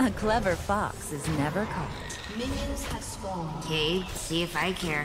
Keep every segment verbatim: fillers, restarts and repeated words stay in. A clever fox is never caught. Minions have spawned. Okay, see if I care.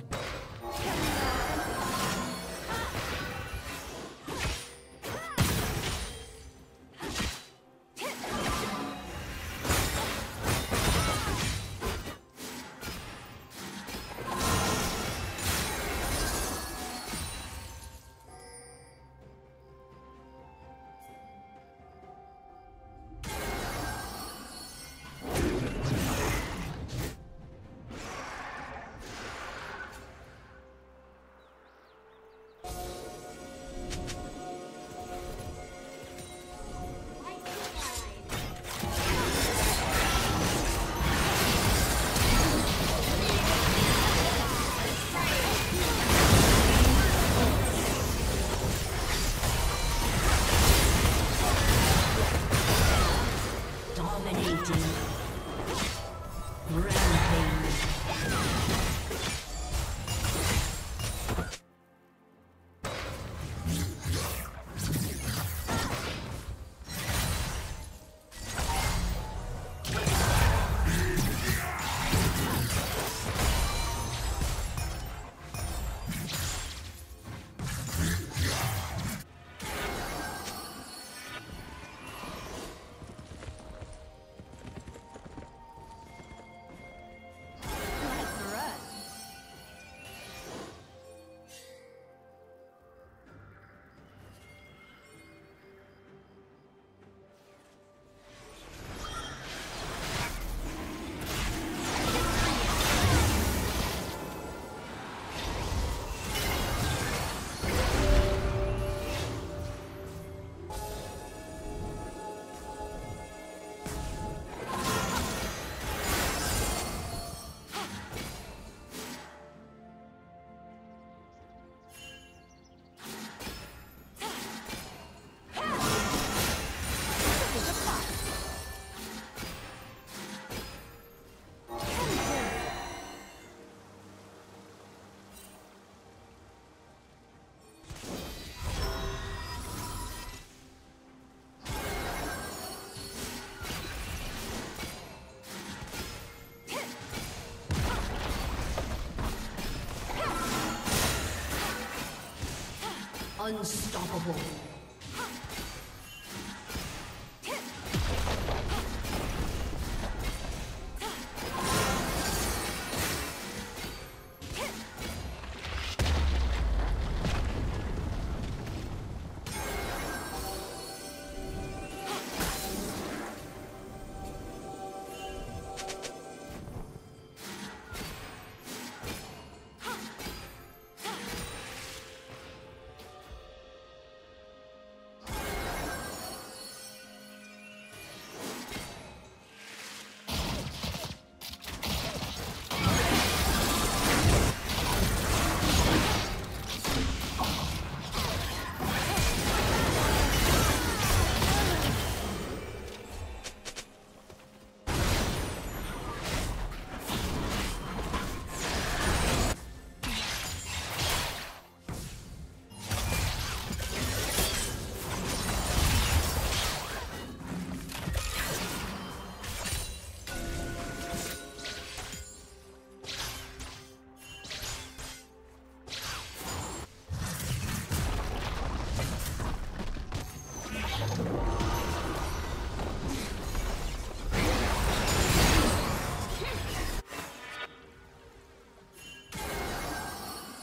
Unstoppable.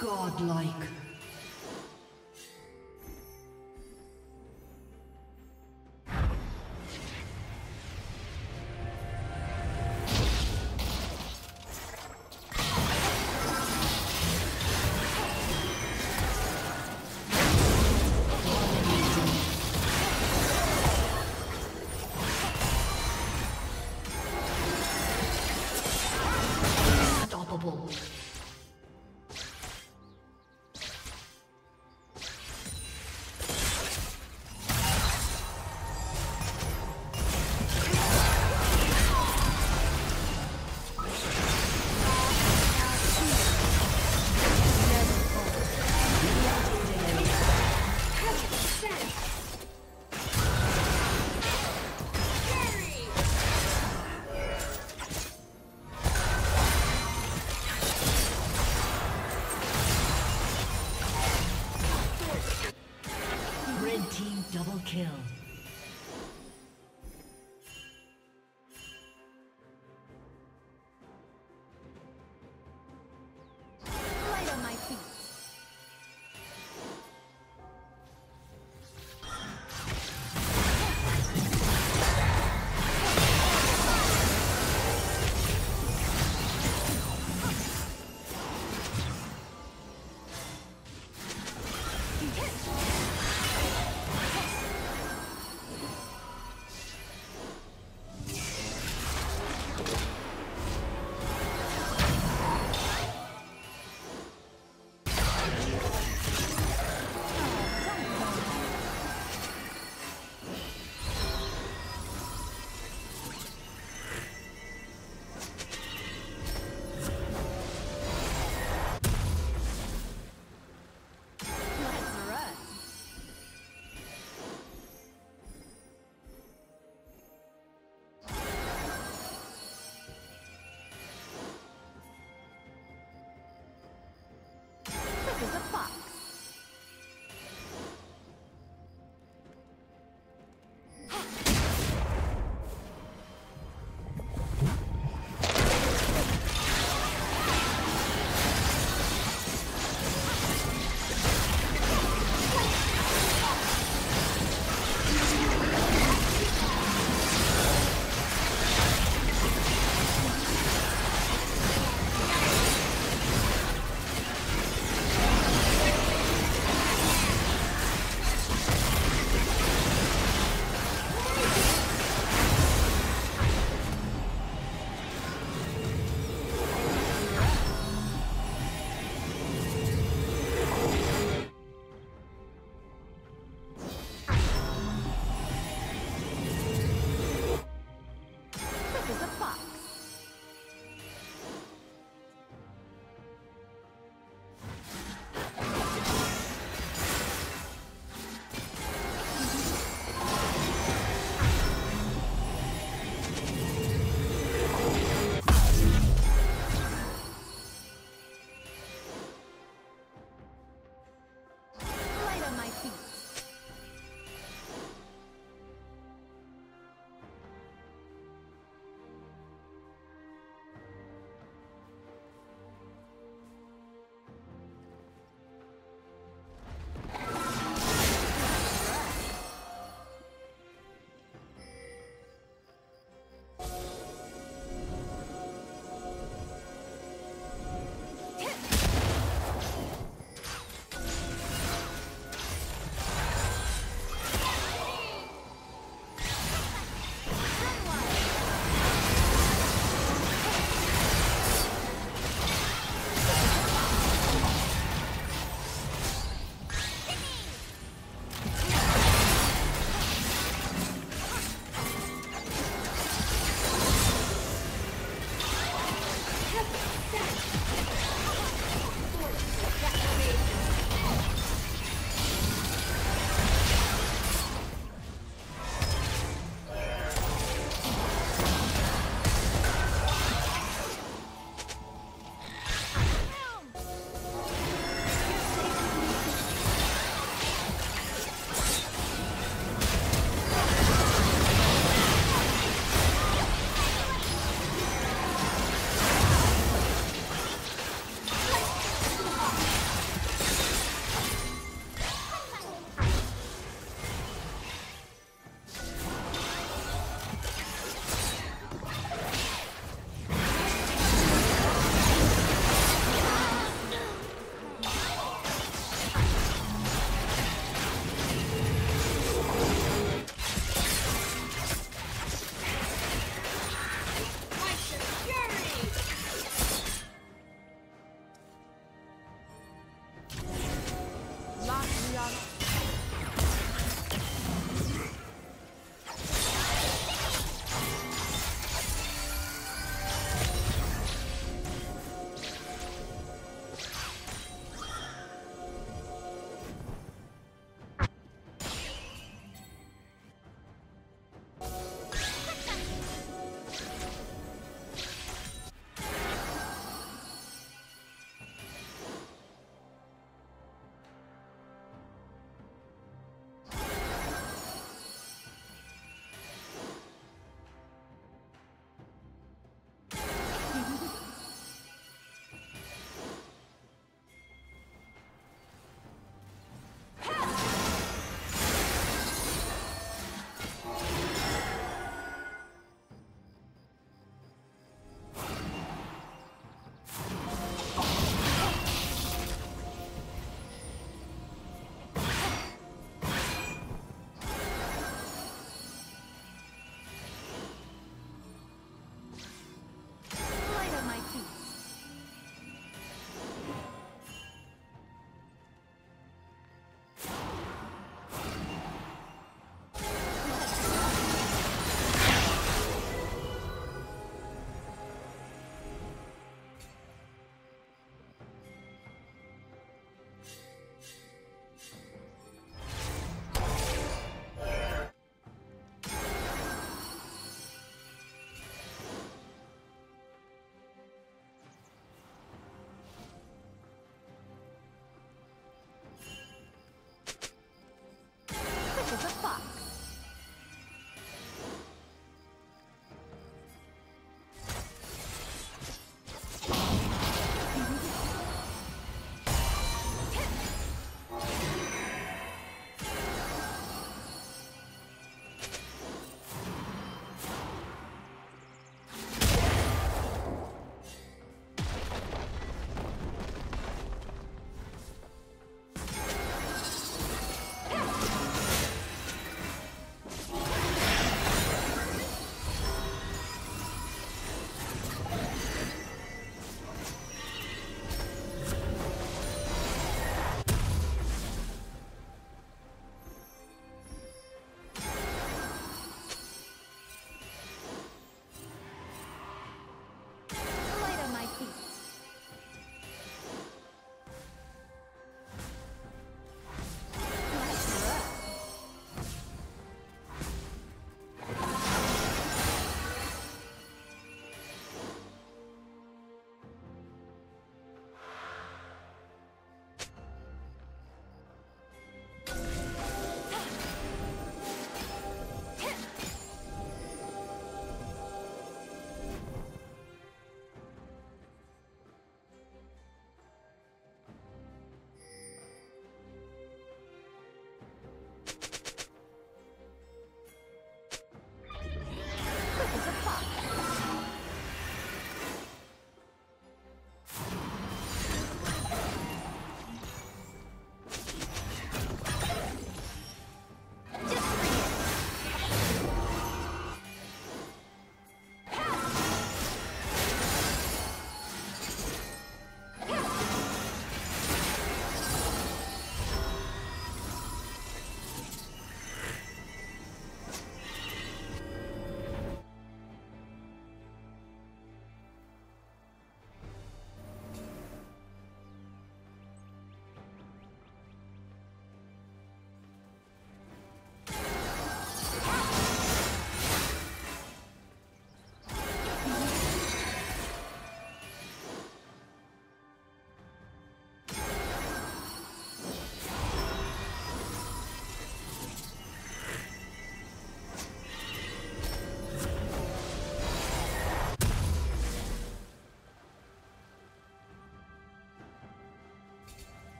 Godlike. Unstoppable. kill. Lock me up.